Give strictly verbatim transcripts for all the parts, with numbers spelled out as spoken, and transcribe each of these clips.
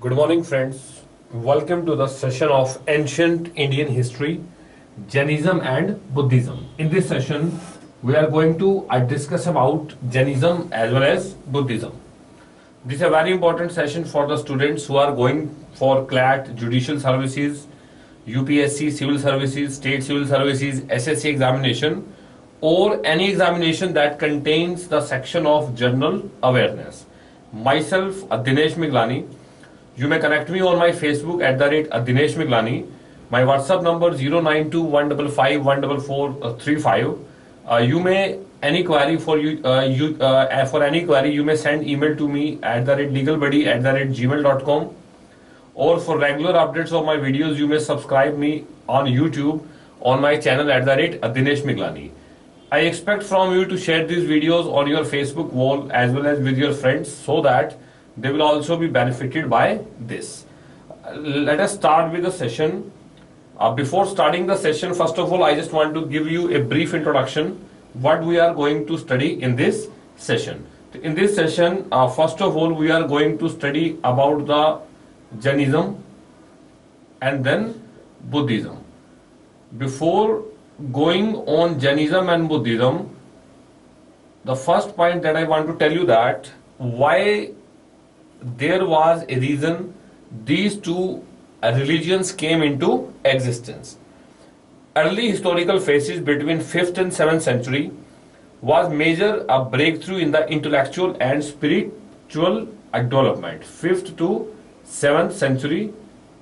Good morning friends, welcome to the session of Ancient Indian History, Jainism and Buddhism. In this session, we are going to uh, discuss about Jainism as well as Buddhism. This is a very important session for the students who are going for C L A T, Judicial Services, U P S C, Civil Services, State Civil Services, S S C examination or any examination that contains the section of General Awareness. Myself, Adinesh Miglani. You may connect me on my Facebook at the rate Adinesh Miglani. My WhatsApp number zero nine two one five five one four four three five. Uh, you may any query for you, uh, you uh, for any query you may send email to me at the rate legalbuddy at the rate gmail dot com. Or for regular updates of my videos, you may subscribe me on YouTube on my channel at the rate Adinesh Miglani. I expect from you to share these videos on your Facebook wall as well as with your friends so that they will also be benefited by this. Let us start with the session. Uh, before starting the session, first of all, I just want to give you a brief introduction what we are going to study in this session. In this session, uh, first of all, we are going to study about the Jainism and then Buddhism. Before going on Jainism and Buddhism, the first point that I want to tell you that why there was a reason these two religions came into existence. Early historical phases between fifth and seventh century was major a breakthrough in the intellectual and spiritual development. fifth to seventh century,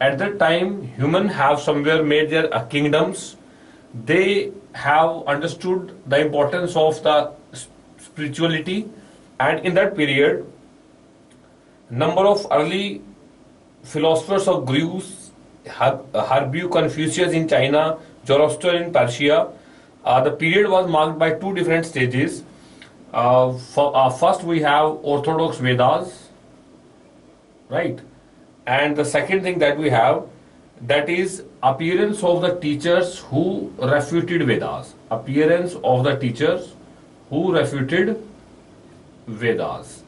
at that time humans have somewhere made their kingdoms. They have understood the importance of the spirituality, and in that period number of early philosophers of Greece, Harbeu, Confucius in China, Zoroaster in Persia. Uh, the period was marked by two different stages. Uh, for, uh, first we have Orthodox Vedas, right? And the second thing that we have, that is appearance of the teachers who refuted Vedas. Appearance of the teachers who refuted Vedas.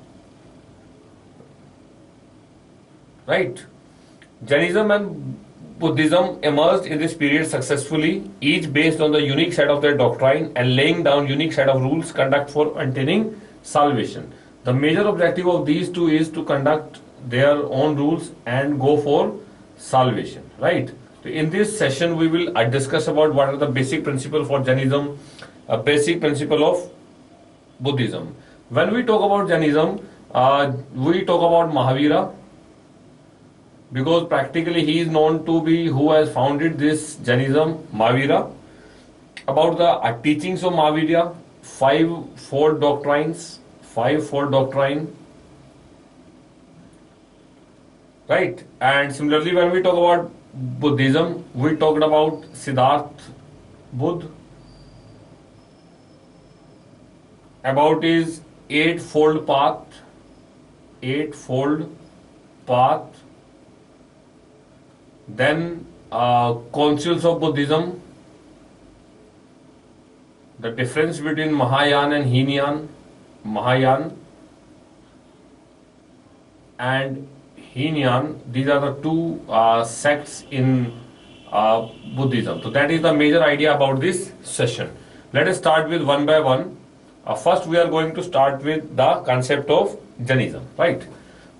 Right. Jainism and Buddhism emerged in this period successfully, each based on the unique set of their doctrine and laying down unique set of rules conduct for attaining salvation. The major objective of these two is to conduct their own rules and go for salvation. Right. So in this session, we will uh, discuss about what are the basic principles for Jainism, a basic principle of Buddhism. When we talk about Jainism, uh, we talk about Mahavira, because practically he is known to be who has founded this Jainism, Mahavira. About the uh, teachings of Mahavira, five fold doctrines, five fold doctrine, right? And similarly, when we talk about Buddhism, we talked about Siddhartha Buddha, about his eightfold path, eightfold path. Then uh, councils of Buddhism, the difference between Mahayana and Hinayana, Mahayana and Hinayana, these are the two uh, sects in uh, Buddhism. So that is the major idea about this session. Let us start with one by one. Uh, first we are going to start with the concept of Jainism, right?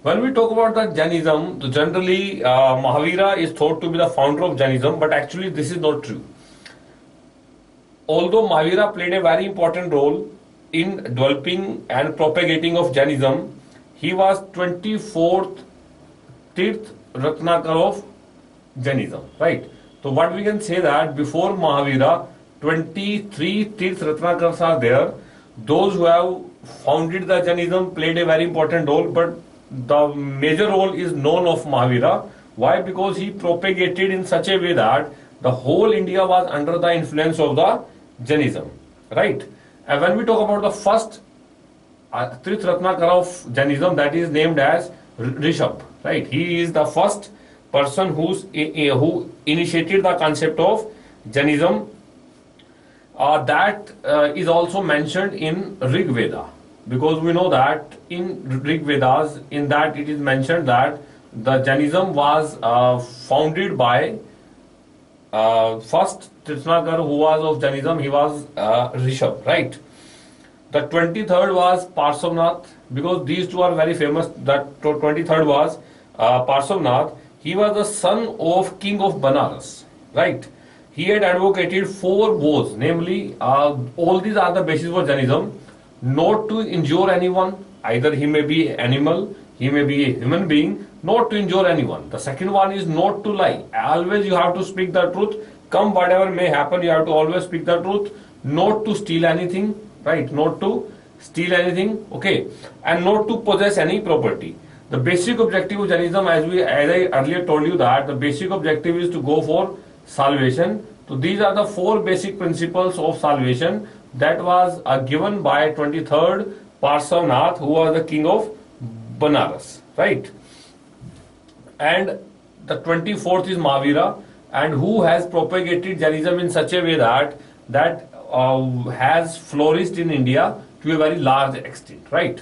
When we talk about the Jainism, generally uh, Mahavira is thought to be the founder of Jainism, but actually this is not true. Although Mahavira played a very important role in developing and propagating of Jainism, he was twenty-fourth Tirthankar of Jainism, right? So what we can say that before Mahavira, twenty-three Tirthankars are there. Those who have founded the Jainism played a very important role, but the major role is known of Mahavira. Why? Because he propagated in such a way that the whole India was under the influence of the Jainism, right? And when we talk about the first uh, Tirthankara of Jainism, that is named as Rishab, right? He is the first person who's, uh, who initiated the concept of Jainism. Uh, that uh, is also mentioned in Rig Veda, because we know that in Rig Vedas, in that it is mentioned that the Jainism was uh, founded by uh, first Tirthankar, who was of Jainism, he was uh, Rishab, right? The twenty-third was Parshvanath, because these two are very famous. The twenty-third was uh, Parshvanath. He was the son of King of Banaras, right? He had advocated four vows, namely, uh, all these are the basis for Jainism, not to injure anyone, either he may be animal, he may be a human being, not to injure anyone. The second one is not to lie. Always you have to speak the truth. Come whatever may happen, you have to always speak the truth. Not to steal anything, right? Not to steal anything, okay? And not to possess any property. The basic objective of Jainism, as we, as I earlier told you that, the basic objective is to go for salvation. So these are the four basic principles of salvation that was uh, given by twenty-third Parshvanath, who was the king of Banaras, right? And the twenty-fourth is Mahavira, and who has propagated Jainism in such a way that that uh, has flourished in India to a very large extent, right?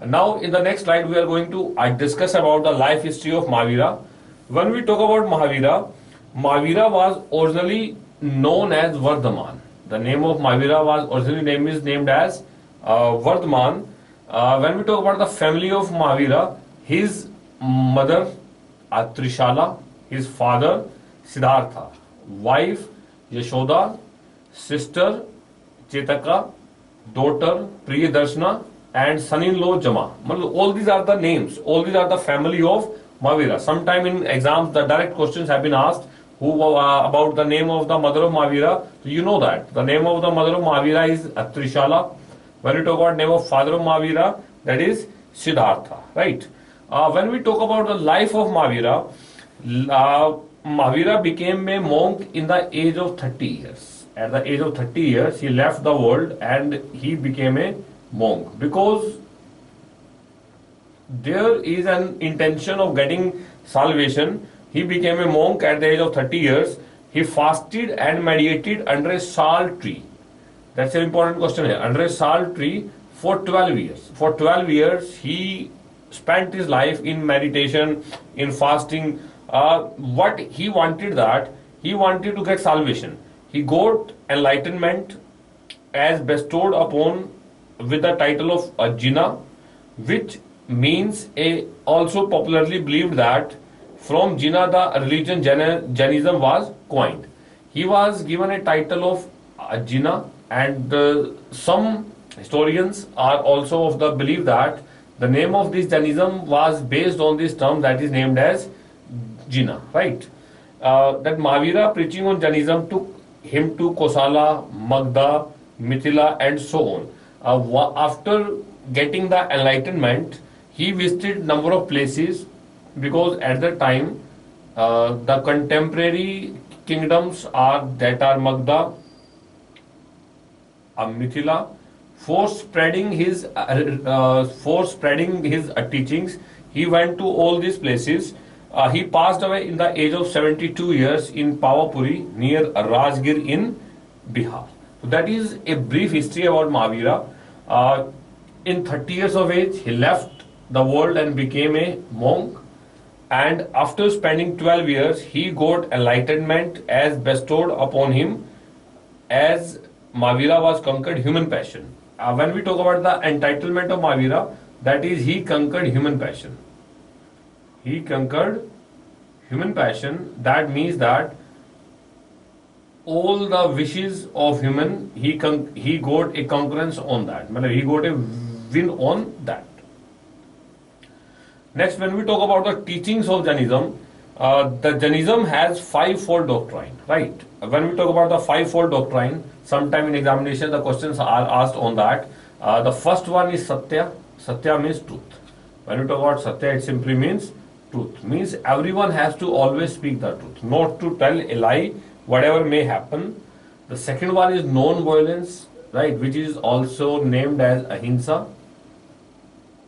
And now in the next slide we are going to uh, discuss about the life history of Mahavira. When we talk about Mahavira, Mahavira was originally known as Vardhaman. The name of Mahavira was originally name is named as uh, Vardhaman. Uh, when we talk about the family of Mahavira, his mother Trishala, his father Siddhartha, wife Yashoda, sister Jataka, daughter Priyadarshana, and son-in-law Jama. All these are the names, all these are the family of Mahavira. Sometime in exams, the direct questions have been asked who uh, about the name of the mother of Mahavira. So you know that. The name of the mother of Mahavira is Trishala. When we talk about name of father of Mahavira, that is Siddhartha, right? Uh, when we talk about the life of Mahavira, uh, Mahavira became a monk in the age of thirty years. At the age of thirty years, he left the world and he became a monk, because there is an intention of getting salvation. He became a monk at the age of thirty years. He fasted and meditated under a sal tree. That's an important question here. Under a sal tree for twelve years. For twelve years, he spent his life in meditation, in fasting. Uh, what he wanted that, he wanted to get salvation. He got enlightenment as bestowed upon with the title of Jina, which means a, also popularly believed that from Jina the religion Jainism was coined. He was given a title of Jina, and uh, some historians are also of the belief that the name of this Jainism was based on this term that is named as Jina, right? Uh, that Mahavira preaching on Jainism took him to Kosala, Magadha, Mithila, and so on. Uh, after getting the enlightenment, he visited number of places, because at the time uh, the contemporary kingdoms are that are Magadha, uh, Mithila. For spreading his uh, uh, for spreading his uh, teachings, he went to all these places. Uh, he passed away in the age of seventy-two years in Pawapuri near Rajgir in Bihar. So that is a brief history about Mahavira. Uh, in thirty years of age, he left the world and became a monk. And after spending twelve years, he got enlightenment as bestowed upon him as Mahavira was conquered human passion. Uh, when we talk about the entitlement of Mahavira, that is, he conquered human passion. He conquered human passion. That means that all the wishes of human, he con he got a concurrence on that. He got a win on that. Next, when we talk about the teachings of Jainism, uh, the Jainism has five-fold doctrine, right? When we talk about the five-fold doctrine, sometime in examination the questions are asked on that. Uh, the first one is Satya. Satya means truth. When we talk about Satya, it simply means truth. Means everyone has to always speak the truth, not to tell a lie, whatever may happen. The second one is non-violence, right, which is also named as Ahimsa.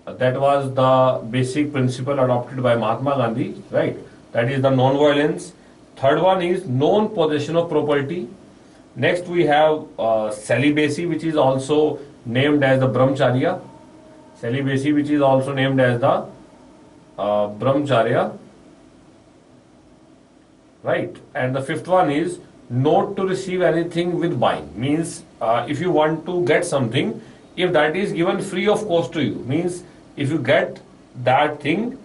Uh, that was the basic principle adopted by Mahatma Gandhi, right? That is the non-violence. Third one is non-possession of property. Next we have uh, celibacy, which is also named as the Brahmacharya. Celibacy, which is also named as the uh, Brahmacharya, right? And the fifth one is not to receive anything with buying. Means uh, if you want to get something, if that is given free of cost to you, means if you get that thing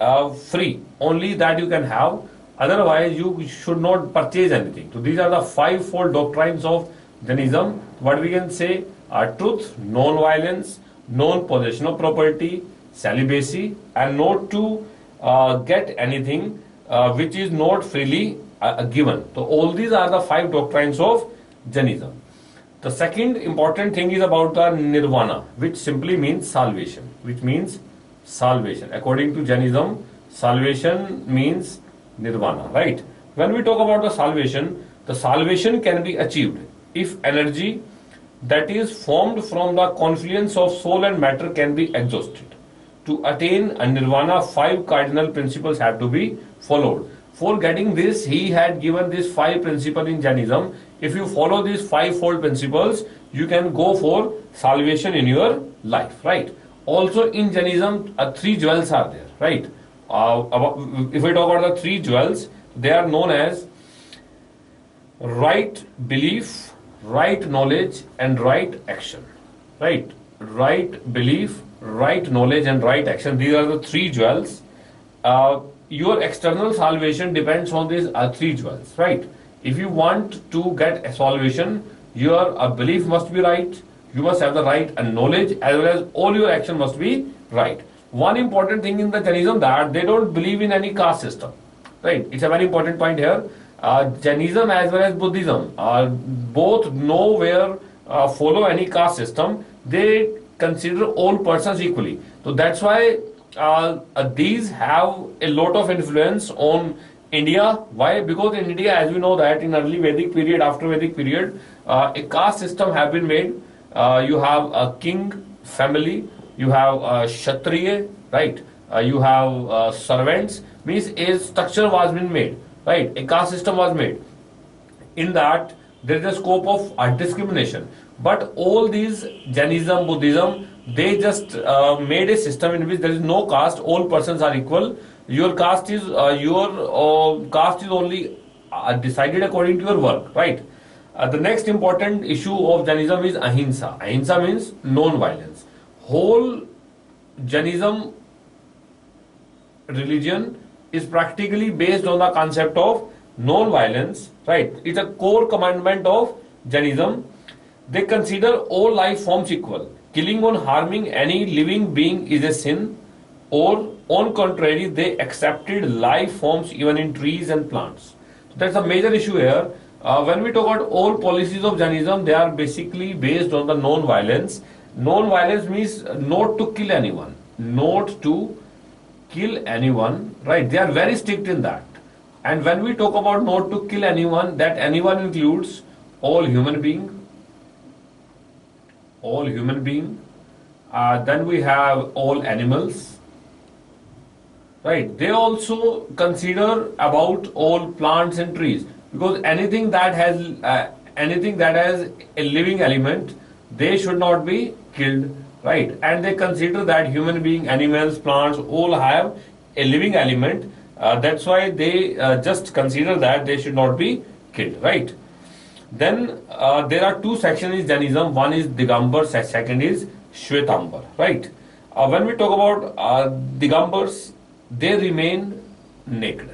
uh, free, only that you can have, otherwise you should not purchase anything. So these are the fivefold doctrines of Jainism. What we can say are truth, non-violence, non-possession of property, celibacy, and not to uh, get anything uh, which is not freely uh, given. So all these are the five doctrines of Jainism. The second important thing is about the nirvana, which simply means salvation, which means salvation. According to Jainism, salvation means nirvana, right? When we talk about the salvation, the salvation can be achieved if energy that is formed from the confluence of soul and matter can be exhausted. To attain a nirvana, five cardinal principles have to be followed. For getting this, he had given these five principles in Jainism. If you follow these fivefold principles, you can go for salvation in your life, right? Also in Jainism, uh, three jewels are there, right? Uh, about, if we talk about the three jewels, they are known as right belief, right knowledge, and right action, right? Right belief, right knowledge, and right action. These are the three jewels. Uh, your external salvation depends on these uh, three jewels, right? If you want to get a salvation, your uh, belief must be right, you must have the right and knowledge, as well as all your action must be right. One important thing in the Jainism that they don't believe in any caste system, right? It's a very important point here. Uh, Jainism as well as Buddhism are uh, both nowhere uh, follow any caste system. They consider all persons equally. So that's why uh, uh, these have a lot of influence on India. Why? Because in India, as we know that in early Vedic period, after Vedic period, uh, a caste system have been made. Uh, you have a king family, you have a Kshatriya, right? Uh, you have uh, servants, means a structure was been made, right? A caste system was made. In that, there is a scope of uh, discrimination. But all these Jainism, Buddhism, they just uh, made a system in which there is no caste, all persons are equal. Your caste is uh, your uh, caste is only uh, decided according to your work, right? Uh, the next important issue of Jainism is Ahimsa. Ahimsa means non-violence. Whole Jainism religion is practically based on the concept of non-violence, right? It's a core commandment of Jainism. They consider all life forms equal. Killing or harming any living being is a sin, or on contrary, they accepted life forms even in trees and plants. So that's a major issue here. Uh, when we talk about all policies of Jainism, they are basically based on the non-violence. Non-violence means not to kill anyone, not to kill anyone, right? They are very strict in that. And when we talk about not to kill anyone, that anyone includes all human beings. All human being, uh, then we have all animals, right? They also consider about all plants and trees, because anything that has uh, anything that has a living element, they should not be killed, right? And they consider that human being, animals, plants, all have a living element. Uh, that's why they uh, just consider that they should not be killed, right? Then uh, there are two sections in Jainism. One is Digambara, second is Shvetambara, right? Uh, when we talk about uh, Digambars, they remain naked.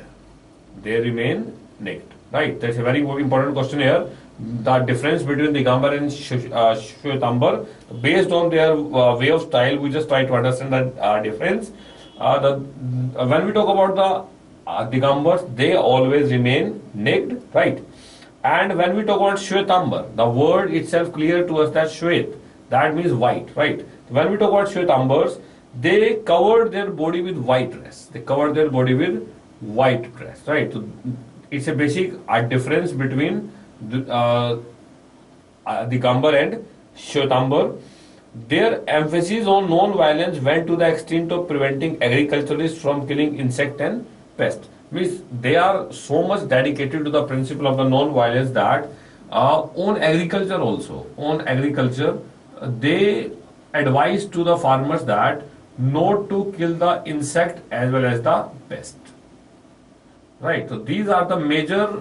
They remain naked, right? That's a very important question here. The difference between Digambara and Shvetambara, based on their uh, way of style, we just try to understand the uh, difference. Uh, the, uh, when we talk about the uh, Digambars, they always remain naked, right? And when we talk about Shvetambara, the word itself clear to us that Shvet, that means white, right? When we talk about Shvetambaras, they covered their body with white dress. They covered their body with white dress, right? So it's a basic uh, difference between the, uh, uh, Digambara and Shvetambara. Their emphasis on non-violence went to the extent of preventing agriculturists from killing insect and pests. Means they are so much dedicated to the principle of the non-violence that uh, on agriculture also, on agriculture, uh, they advise to the farmers that not to kill the insect as well as the pest. Right, so these are the major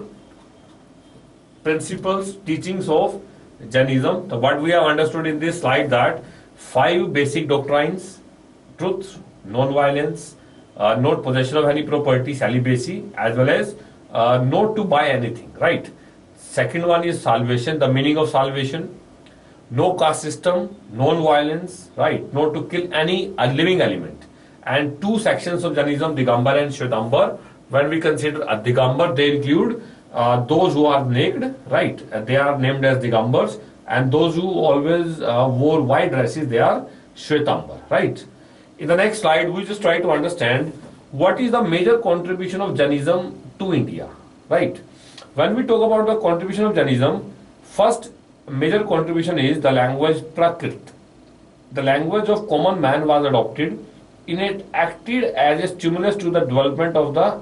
principles, teachings of Jainism. So what we have understood in this slide, that five basic doctrines: truth, non-violence, uh, not possession of any property, celibacy, as well as uh, not to buy anything, right? Second one is salvation, the meaning of salvation, no caste system, non-violence, right? Not to kill any living element. And two sections of Jainism, Digambara and Shvetambara. When we consider a Digambara, they include uh, those who are naked, right? They are named as Digambars, and those who always uh, wore white dresses, they are Shvetambara, right? In the next slide, we just try to understand what is the major contribution of Jainism to India, right? When we talk about the contribution of Jainism, first major contribution is the language Prakrit. The language of common man was adopted, and it acted as a stimulus to the development of the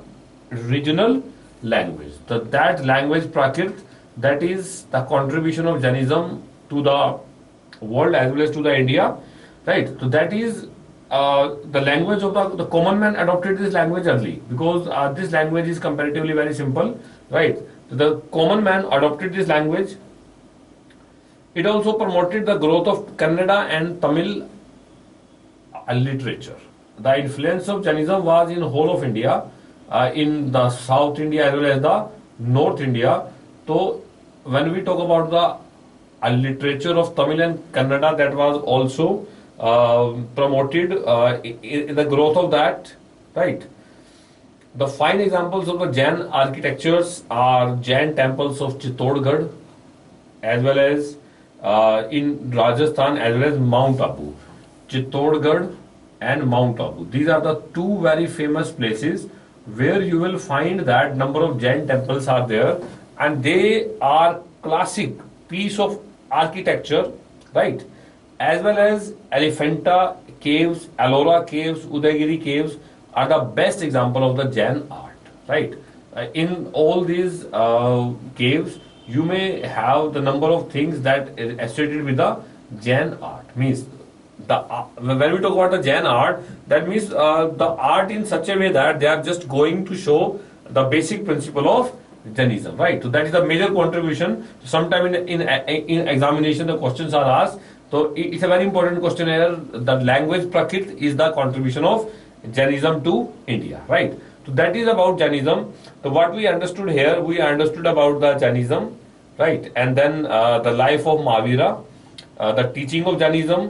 regional language. So that language Prakrit, that is the contribution of Jainism to the world as well as to the India, right? So that is uh, the language of the, the common man adopted this language early, because uh, this language is comparatively very simple, right? So the common man adopted this language. It also promoted the growth of Kannada and Tamil literature. The influence of Jainism was in the whole of India, uh, in the South India as well as the North India. So when we talk about the uh, literature of Tamil and Kannada, that was also uh, promoted uh, in the growth of that, right? The fine examples of the Jain architectures are Jain temples of Chittorgarh, as well as Uh, in Rajasthan, as well as Mount Abu. Chittorgarh and Mount Abu, these are the two very famous places where you will find that number of Jain temples are there, and they are classic piece of architecture, right? As well as Elephanta caves, Ellora caves, Udayagiri caves are the best example of the Jain art, right? Uh, in all these uh, caves, you may have the number of things that is associated with the Jain art. Means the uh, when we talk about the Jain art, that means uh, the art in such a way that they are just going to show the basic principle of Jainism, right? So that is the major contribution. Sometime in in, in examination, the questions are asked. So it's a very important question here. The language Prakrit is the contribution of Jainism to India, right? So that is about Jainism. So what we understood here, we understood about the Jainism, right? And then uh, the life of Mahavira, uh, the teaching of Jainism,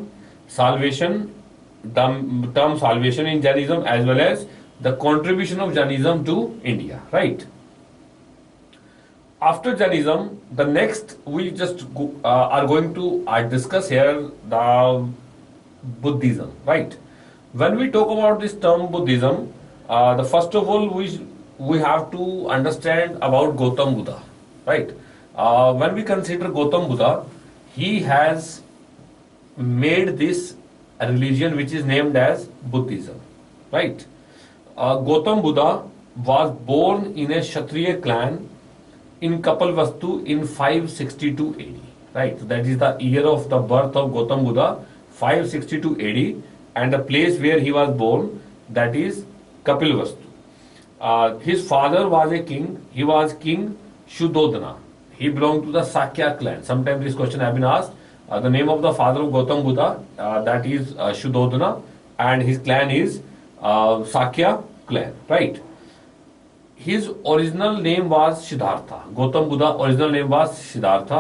salvation, the term salvation in Jainism, as well as the contribution of Jainism to India, right? After Jainism, the next we just go, uh, are going to uh, discuss here the Buddhism, right? When we talk about this term Buddhism, uh, the first of all we we have to understand about Gautam Buddha, right? Uh, when we consider Gautam Buddha, he has made this religion which is named as Buddhism, right? Uh, Gautam Buddha was born in a Kshatriya clan in Kapilvastu in five sixty-two A D, right? So that is the year of the birth of Gautam Buddha, five sixty-two A D, and the place where he was born, that is Kapilvastu. Uh, his father was a king. He was King Shuddhodana. He belonged to the Sakya clan. Sometimes this question has been asked. Uh, the name of the father of Gautam Buddha, uh, that is uh, Shuddhodana, and his clan is uh, Sakya clan, right? His original name was Siddhartha. Gautam Buddha's original name was Siddhartha.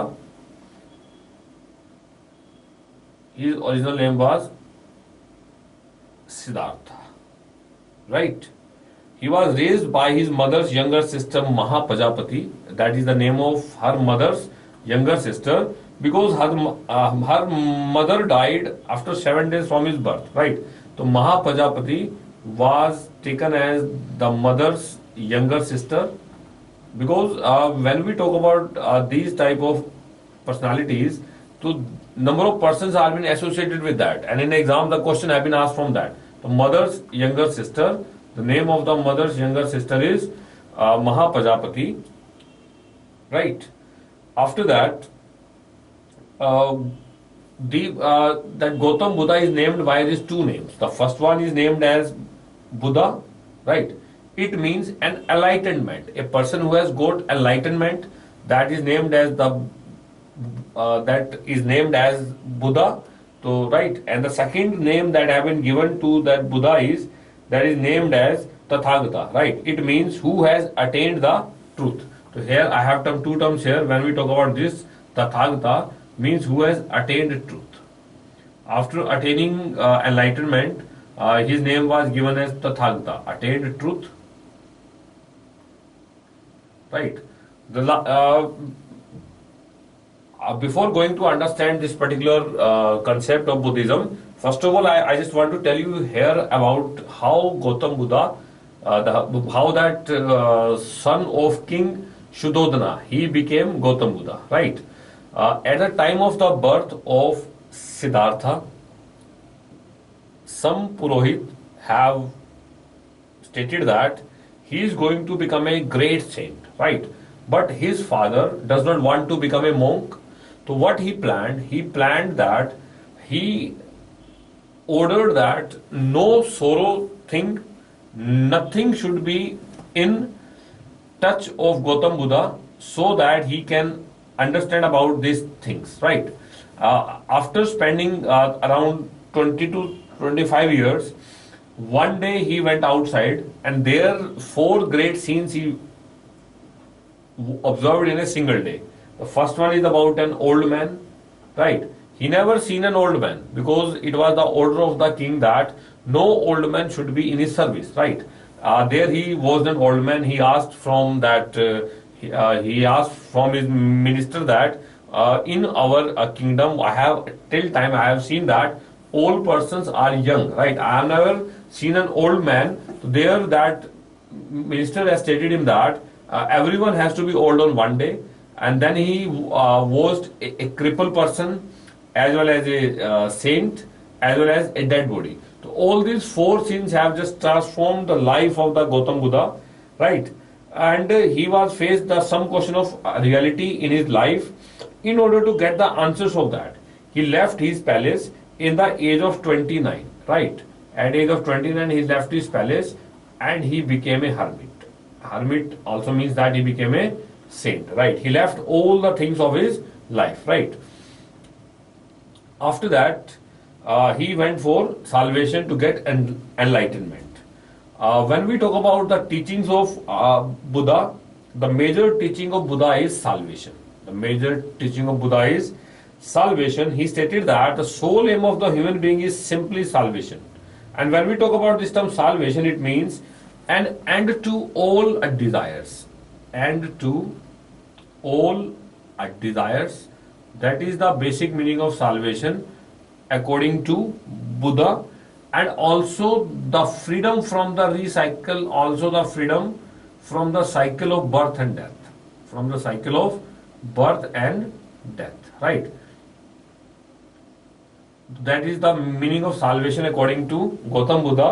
His original name was Siddhartha, right? He was raised by his mother's younger sister Mahapajapati. That is the name of her mother's younger sister, because her uh, her mother died after seven days from his birth, right? So Mahapajapati was taken as the mother's younger sister, because uh, when we talk about uh, these type of personalities, so number of persons have been associated with that, and in exam the question has been asked from that. So mother's younger sister. The name of the mother's younger sister is uh, Mahapajapati, right? After that, uh, the uh, that Gautam Buddha is named by these two names. The first one is named as Buddha, right? It means an enlightenment. A person who has got enlightenment, that is named as the uh, that is named as Buddha. So right, and the second name that have been given to that Buddha is that is named as Tathagata, right? It means who has attained the truth. So here I have term two terms here. When we talk about this, Tathagata means who has attained truth. After attaining uh, enlightenment, uh, his name was given as Tathagata, attained truth. Right. The uh, uh, before going to understand this particular uh, concept of Buddhism, first of all, I, I just want to tell you here about how Gautam Buddha, uh, the, how that uh, son of King Shuddhodana, he became Gautam Buddha, right? Uh, at the time of the birth of Siddhartha, some Purohit have stated that he is going to become a great saint, right? But his father does not want to become a monk. So what he planned, he planned that he ordered that no sorrow thing, nothing should be in touch of Gautam Buddha so that he can understand about these things, right? Uh, after spending uh, around twenty to twenty-five years, one day he went outside and there four great scenes he observed in a single day. The first one is about an old man, right? He never seen an old man because it was the order of the king that no old man should be in his service, right? Uh, there he was an old man. He asked from that... Uh, Uh, he asked from his minister that uh, in our uh, kingdom, I have till time I have seen that old persons are young, right? I have never seen an old man. So there, that minister has stated him that uh, everyone has to be old on one day, and then he uh, was a, a crippled person as well as a uh, saint as well as a dead body. So all these four sins have just transformed the life of the Gautam Buddha, right? And he was faced the some question of reality in his life. In order to get the answers of that, he left his palace in the age of twenty-nine, right? At age of twenty-nine, he left his palace and he became a hermit. Hermit also means that he became a saint, right? He left all the things of his life, right? After that, uh, he went for salvation to get en- enlightenment. Uh, when we talk about the teachings of uh, Buddha, the major teaching of Buddha is salvation. The major teaching of Buddha is salvation. He stated that the sole aim of the human being is simply salvation. And when we talk about this term salvation, it means an end to all desires. End to all desires. That is the basic meaning of salvation according to Buddha. And also the freedom from the recycle, also the freedom from the cycle of birth and death. From the cycle of birth and death, right? That is the meaning of salvation according to Gautam Buddha.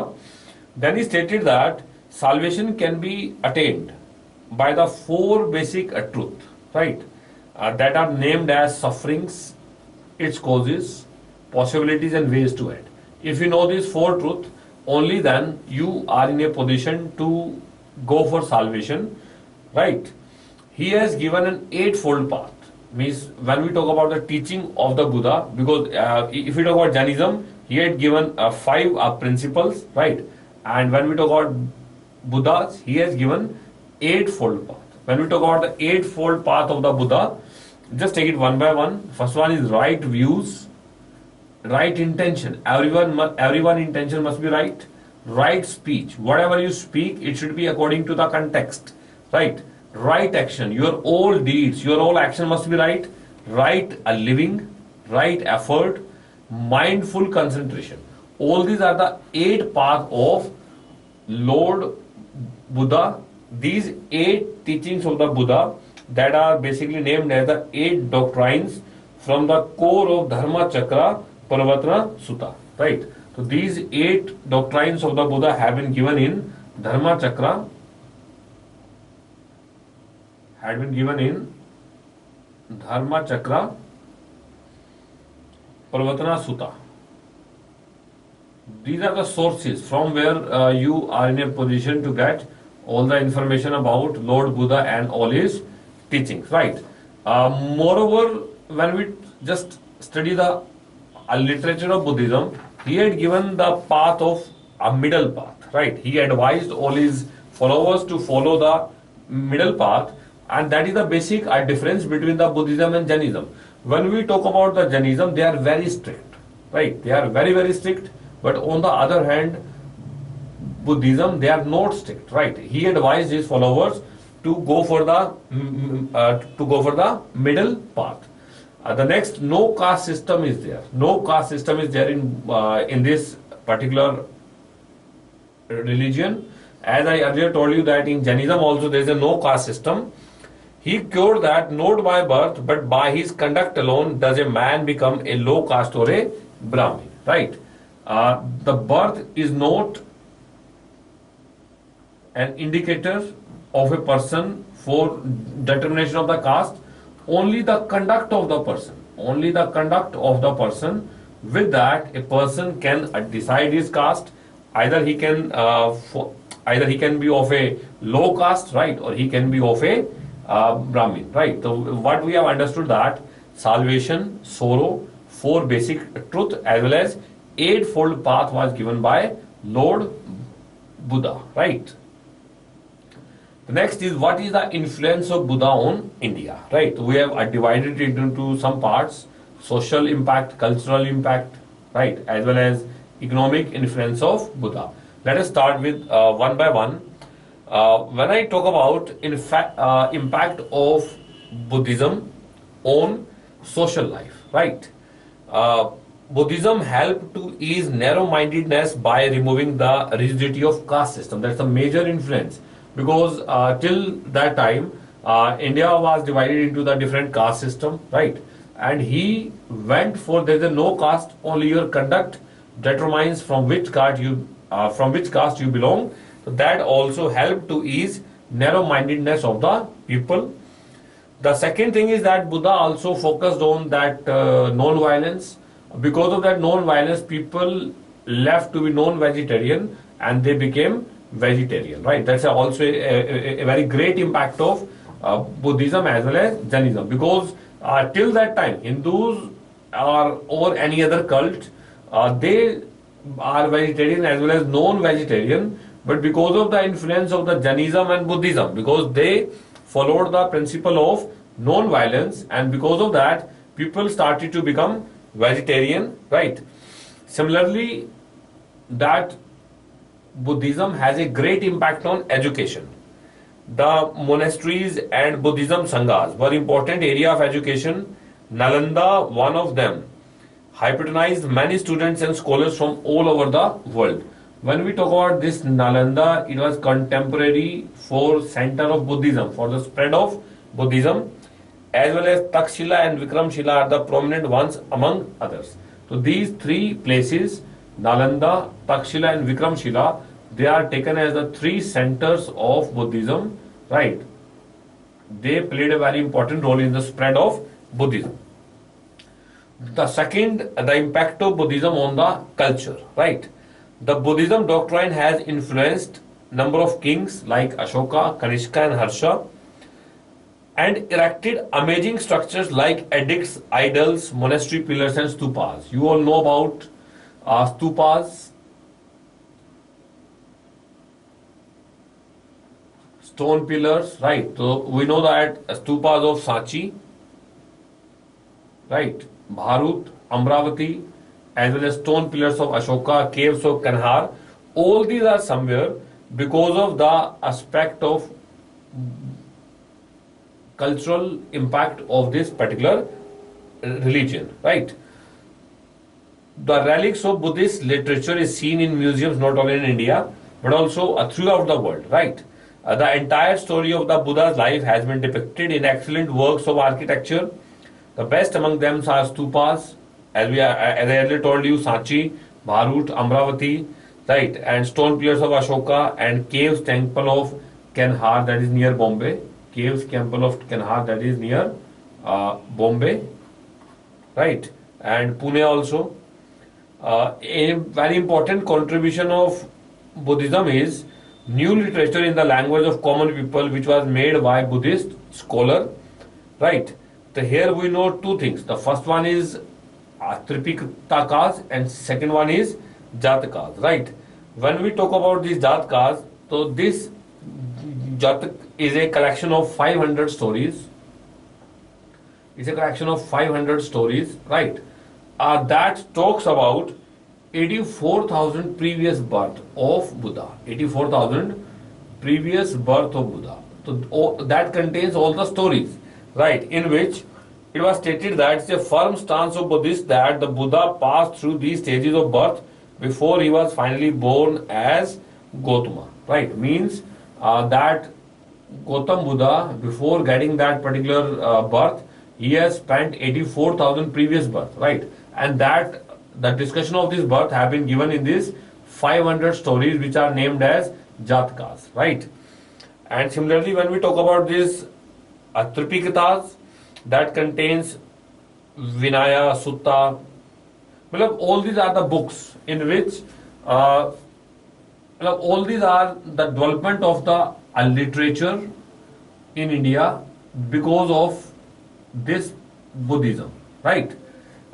Then he stated that salvation can be attained by the four basic truths, right? Uh, that are named as sufferings, its causes, possibilities and ways to end. If you know these four truths, only then you are in a position to go for salvation, right? He has given an eightfold path. Means when we talk about the teaching of the Buddha, because uh, if we talk about Jainism, he had given uh, five uh, principles, right? And when we talk about Buddhas, he has given eightfold path. When we talk about the eightfold path of the Buddha, just take it one by one. First one is right views. Right intention. Everyone, everyone intention must be right. Right speech. Whatever you speak, it should be according to the context. Right. Right action. Your all deeds, your all action must be right. Right a living. Right effort. Mindful concentration. All these are the eight paths of Lord Buddha. These eight teachings of the Buddha that are basically named as the eight doctrines from the core of Dharma Chakra Pravatna Sutta, right? So these eight doctrines of the Buddha have been given in Dharma Chakra, had been given in Dharma Chakra Pravatana Sutta. These are the sources from where uh, you are in a position to get all the information about Lord Buddha and all his teachings, right? Uh, moreover, when we just study the uh, literature of Buddhism, he had given the path of a middle path, right? He advised all his followers to follow the middle path, and that is the basic uh, difference between the Buddhism and Jainism. When we talk about the Jainism, they are very strict, right? They are very, very strict. But on the other hand, Buddhism, they are not strict, right? He advised his followers to go for the uh, to go for the middle path. Uh, the next, no caste system is there. No caste system is there in uh, in this particular religion. As I earlier told you that in Jainism also there is a no caste system. He cured that not by birth but by his conduct alone does a man become a low caste or a Brahmin, right? Uh, the birth is not an indicator of a person for determination of the caste. Only the conduct of the person, only the conduct of the person, with that a person can uh, decide his caste. Either he can uh, for, either he can be of a low caste, right, or he can be of a uh, Brahmin, right? So what we have understood that salvation, sorrow, four basic truth as well as eightfold path was given by Lord Buddha, right? The next is what is the influence of Buddha on India, right? We have uh, divided it into some parts: social impact, cultural impact, right, as well as economic influence of Buddha. Let us start with uh, one by one. Uh, when I talk about in fact uh, impact of Buddhism on social life, right? Uh, Buddhism helped to ease narrow-mindedness by removing the rigidity of caste system. That's a major influence, because uh, till that time uh, India was divided into the different caste system, right? And he went for there is no caste, only your conduct determines from which caste you uh, from which caste you belong. So that also helped to ease narrow-mindedness of the people. The second thing is that Buddha also focused on that uh, non-violence. Because of that non-violence, people left to be non-vegetarian and they became vegetarian, right? That's also a, a, a very great impact of uh, Buddhism as well as Jainism, because uh, till that time Hindus are, or any other cult, uh, they are vegetarian as well as non-vegetarian. But because of the influence of the Jainism and Buddhism, because they followed the principle of non-violence, and because of that people started to become vegetarian, right? Similarly, that Buddhism has a great impact on education. The monasteries and Buddhism sanghas were important area of education. Nalanda, one of them, hypnotized many students and scholars from all over the world. When we talk about this Nalanda, it was contemporary for center of Buddhism, for the spread of Buddhism, as well as Takshila and Vikramshila are the prominent ones among others. So these three places, Nalanda, Takshila and Vikramshila, they are taken as the three centers of Buddhism, right? They played a very important role in the spread of Buddhism. The second, the impact of Buddhism on the culture, right? The Buddhism doctrine has influenced number of kings like Ashoka, Kanishka and Harsha, and erected amazing structures like edicts, idols, monastery pillars and stupas. You all know about uh, stupas, stone pillars, right? So we know that stupas of Sanchi, right, Bharut, Amravati, as well as stone pillars of Ashoka, caves of Kanhar. All these are somewhere because of the aspect of cultural impact of this particular religion, right? The relics of Buddhist literature is seen in museums not only in India but also uh, throughout the world, right? Uh, the entire story of the Buddha's life has been depicted in excellent works of architecture. The best among them are stupas, as we are, as I earlier told you, Sanchi, Bharut, Amravati, right, and stone pillars of Ashoka and caves temple of Kanhar, that is near Bombay. Caves temple of Kanhar, that is near uh, Bombay, right? and Pune also. Uh, a very important contribution of Buddhism is new literature in the language of common people, which was made by Buddhist scholar, right? So here we know two things. The first one is Tripitakas and second one is Jatakas, right? When we talk about these Jatakas, so this Jataka is a collection of five hundred stories. It's a collection of five hundred stories, right? Uh, that talks about eighty-four thousand previous birth of Buddha. eighty-four thousand previous birth of Buddha. So oh, that contains all the stories, right? In which it was stated that it's a firm stance of Buddhists that the Buddha passed through these stages of birth before he was finally born as Gautama, right? Means uh, that Gautam Buddha, before getting that particular uh, birth, he has spent eighty-four thousand previous birth, right? And that the discussion of this birth have been given in these five hundred stories, which are named as Jatakas, right? And similarly, when we talk about this Atripikatas, that contains Vinaya, Sutta, all these are the books in which uh, all these are the development of the literature in India because of this Buddhism, right?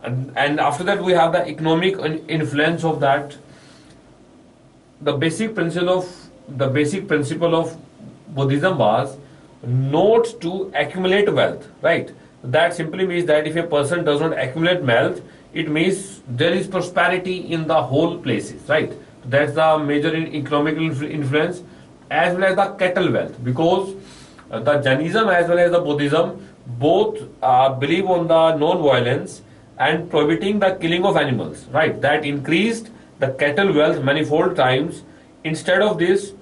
And, and after that we have the economic influence of that. The basic principle of the basic principle of Buddhism was not to accumulate wealth, right? That simply means that if a person does not accumulate wealth, it means there is prosperity in the whole places, right? That's the major economic influence, as well as the cattle wealth, because the Jainism as well as the Buddhism both uh, believe on the non-violence and prohibiting the killing of animals, right? That increased the cattle wealth manifold times. Instead of this,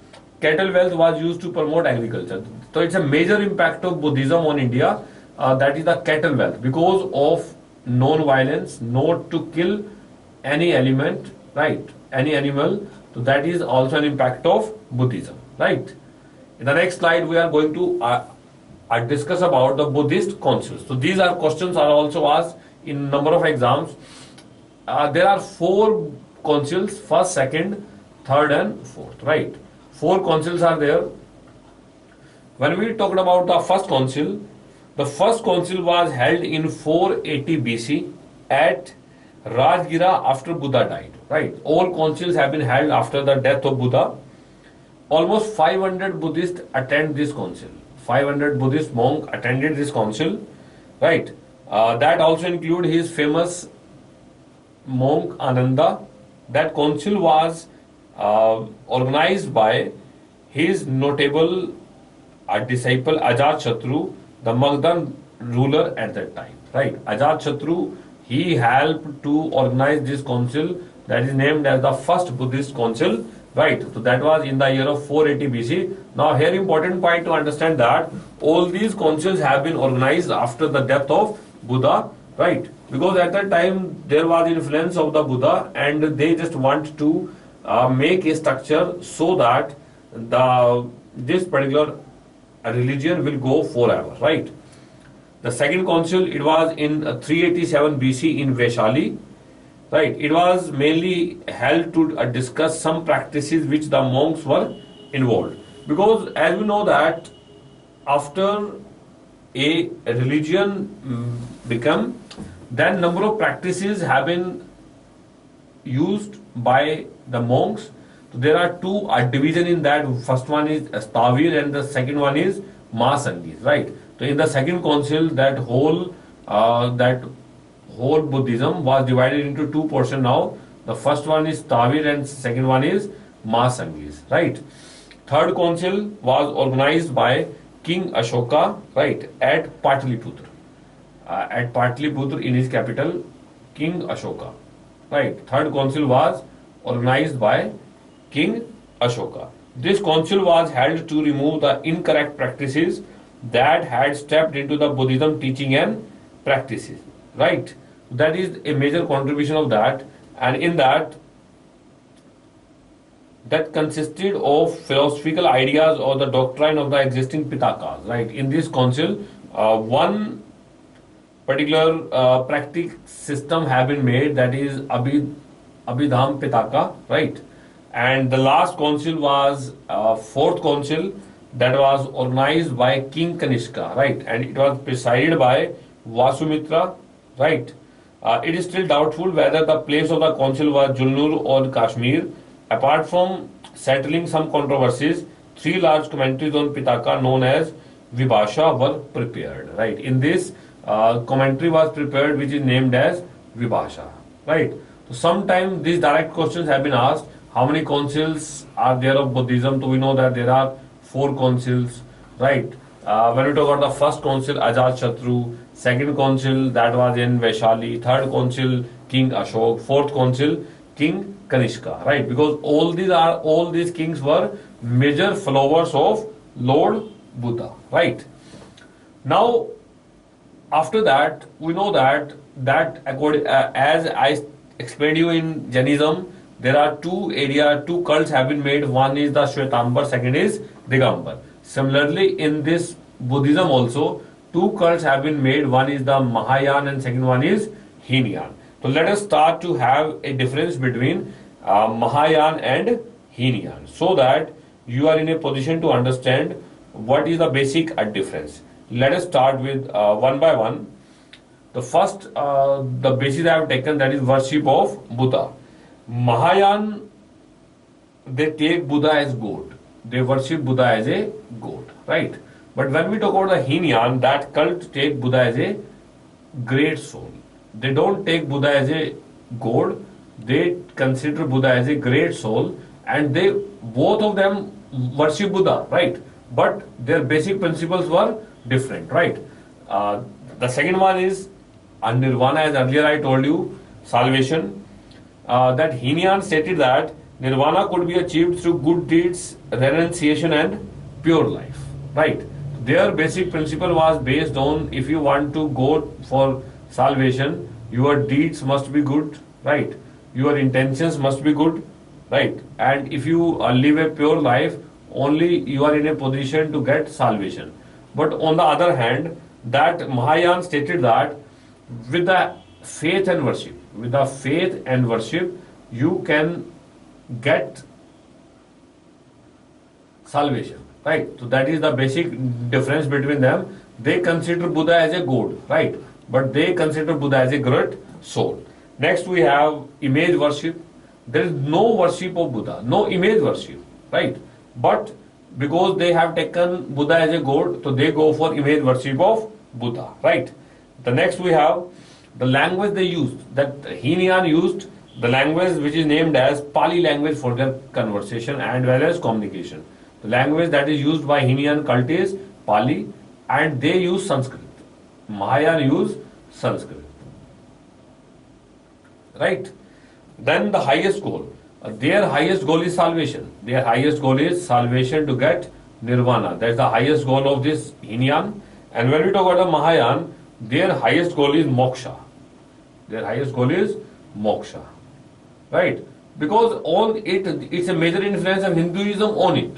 cattle wealth was used to promote agriculture. So it's a major impact of Buddhism on India, uh, that is the cattle wealth, because of non-violence, not to kill any element, right? Any animal. So that is also an impact of Buddhism, right? In the next slide, we are going to uh, I discuss about the Buddhist concepts. So these are questions are also asked in number of exams. Uh, there are four councils, first, second, third and fourth, right? Four councils are there. When we talked about the first council, the first council was held in four eighty B C at Rajgira after Buddha died, right? All councils have been held after the death of Buddha. Almost five hundred Buddhists attend this council. five hundred Buddhist monks attended this council, right? Uh, that also include his famous monk Ananda. That council was uh, organized by his notable uh, disciple Ajatshatru, the Magadha ruler at that time, right? Ajatshatru, he helped to organize this council that is named as the first Buddhist council, right? So that was in the year of four eighty B C. Now here important point to understand that all these councils have been organized after the death of Buddha, right? Because at that time there was influence of the Buddha and they just want to uh, make a structure so that the this particular religion will go forever, right? The second council, it was in three eighty-seven B C in Vaishali. Right, it was mainly held to uh, discuss some practices which the monks were involved. Because as we know that after a religion become, then number of practices have been used by the monks. So there are two uh, division in that. First one is Stavir and the second one is Mahasangis, right? So in the second council, that whole, uh, that whole Buddhism was divided into two portions now. The first one is Stavir and second one is Mahasangis, right? Third council was organized by King Ashoka, right, at Pataliputra. Uh, at Pataliputra in his capital, King Ashoka, right? Third council was organized by King Ashoka. This council was held to remove the incorrect practices that had stepped into the Buddhism teaching and practices, right? That is a major contribution of that, and in that that consisted of philosophical ideas or the doctrine of the existing Pitakas, right? In this council, uh, one particular uh, practice system have been made, that is Abhid, Abhidham Pitaka, right? And the last council was uh, fourth council that was organized by King Kanishka, right? And it was presided by Vasumitra, right? Uh, it is still doubtful whether the place of the council was Julnur or Kashmir. Apart from settling some controversies, three large commentaries on Pitaka known as Vibhasha were prepared, right? In this, uh, commentary was prepared which is named as Vibhasha, right? So sometimes these direct questions have been asked. How many councils are there of Buddhism? So we know that there are four councils, right? Uh, when we talk about the first council, Ajatshatru, second council that was in Vaishali, third council, King Ashoka, fourth council, King Kanishka, right? Because all these are, all these kings were major followers of Lord Buddha, right? Now, after that, we know that, that according, uh, as I explained you in Jainism, there are two area, two cults have been made. One is the Shvetambara, second is Digambara. Similarly, in this Buddhism also, two cults have been made. One is the Mahayana and second one is Hinayana. So let us start to have a difference between uh, Mahayana and Hinayana, so that you are in a position to understand what is the basic uh, difference. Let us start with uh, one by one. The first, uh, the basis I have taken, that is worship of Buddha. Mahayana, they take Buddha as God. They worship Buddha as a God, right? But when we talk about the Hinayana, that cult take Buddha as a great soul. They don't take Buddha as a God. They consider Buddha as a great soul, and they, both of them worship Buddha, right? But their basic principles were different, right? Uh, the second one is Nirvana, as earlier I told you, salvation. Uh, that Hinayana stated that Nirvana could be achieved through good deeds, renunciation and pure life, right? Their basic principle was based on, if you want to go for salvation, your deeds must be good, right? Your intentions must be good, right? And if you uh, live a pure life, only you are in a position to get salvation. But on the other hand, that Mahayana stated that with the faith and worship, with the faith and worship, you can get salvation, right? So that is the basic difference between them. They consider Buddha as a god, right? But they consider Buddha as a great soul. Next we have image worship. There is no worship of Buddha, no image worship, right? But because they have taken Buddha as a god, so they go for image worship of Buddha, right? The next we have the language they used, that Hinayana used the language which is named as Pali language for their conversation and well as communication. The language that is used by Hinayana cult is Pali, and they use Sanskrit. Mahayana use Sanskrit, right? Then the highest goal, their highest goal is salvation. Their highest goal is salvation, to get Nirvana. That's the highest goal of this Hinayana. And when we talk about the Mahayana, their highest goal is moksha. Their highest goal is moksha, right? Because on it, it's a major influence of Hinduism on it.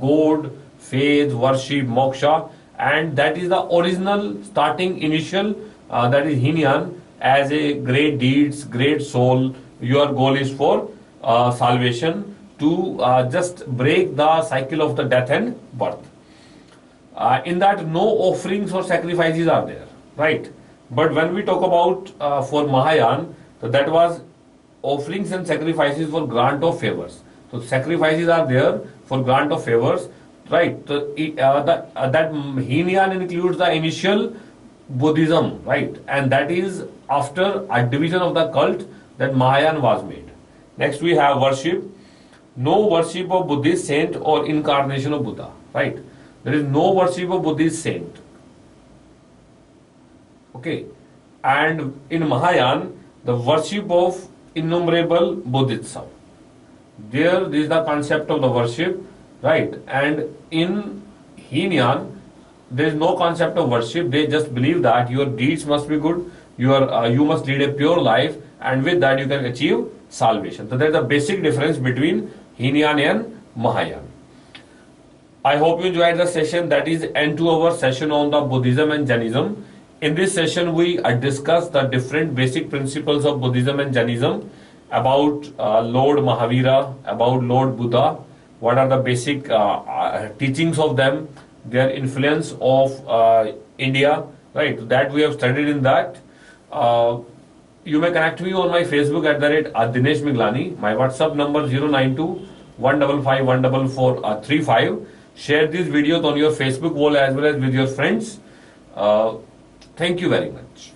God, faith, worship, moksha, and that is the original starting initial, uh, that is Hinayana, as a great deeds, great soul. Your goal is for uh, salvation, to uh, just break the cycle of the death and birth. Uh, in that, no offerings or sacrifices are there, right? But when we talk about uh, for Mahayana, so that was offerings and sacrifices for grant of favors. So sacrifices are there for grant of favors, right? So uh, that, uh, that Hinayana includes the initial Buddhism, right? And that is after a division of the cult that Mahayana was made. Next we have worship. No worship of Buddhist saint or incarnation of Buddha, right? There is no worship of Buddhist saint. Okay, and in Mahayana, the worship of innumerable bodhisattvas. There, this is the concept of the worship, right? And in Hinayana, there is no concept of worship. They just believe that your deeds must be good, your uh, you must lead a pure life, and with that you can achieve salvation. So there is a basic difference between Hinayana and Mahayana. I hope you enjoyed the session. That is end to our session on the Buddhism and Jainism. In this session, we discussed the different basic principles of Buddhism and Jainism, about uh, Lord Mahavira, about Lord Buddha, what are the basic uh, teachings of them, their influence of uh, India, right? That we have studied in that. Uh, you may connect me on my Facebook at the rate Adinesh Miglani, my WhatsApp number zero nine two one five five one four four three five. Share these videos on your Facebook wall as well as with your friends. Uh, thank you very much.